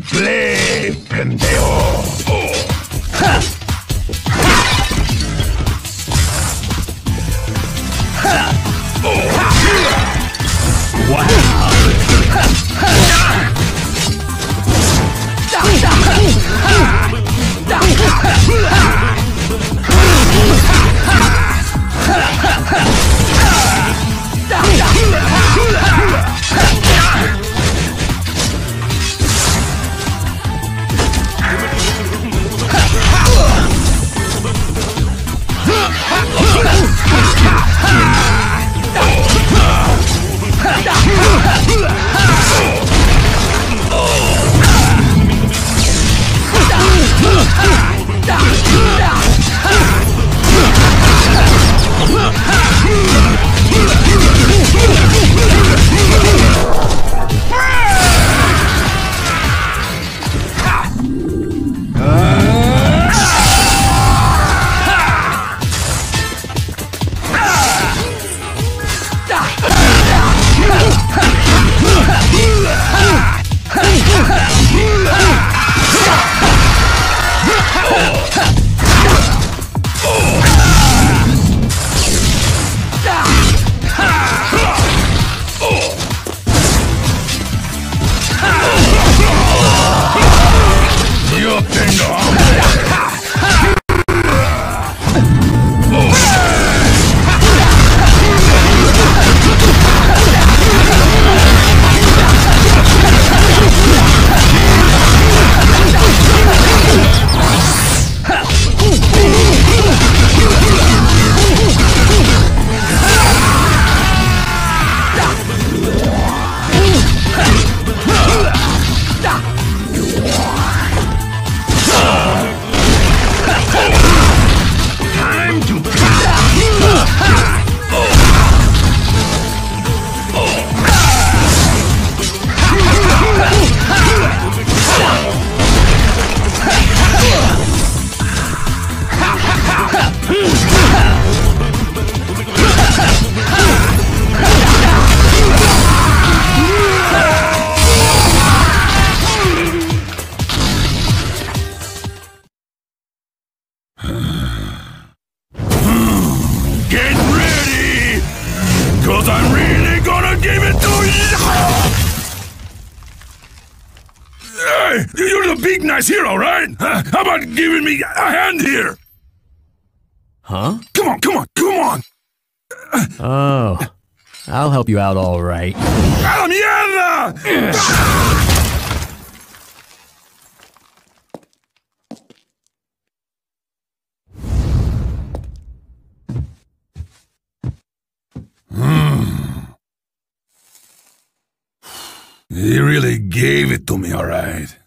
to play, pendejo. Hero, right? How about giving me a hand here? Huh? Come on, come on, come on! Oh, I'll help you out, all right. ¡A la mierda! He really gave it to me, all right.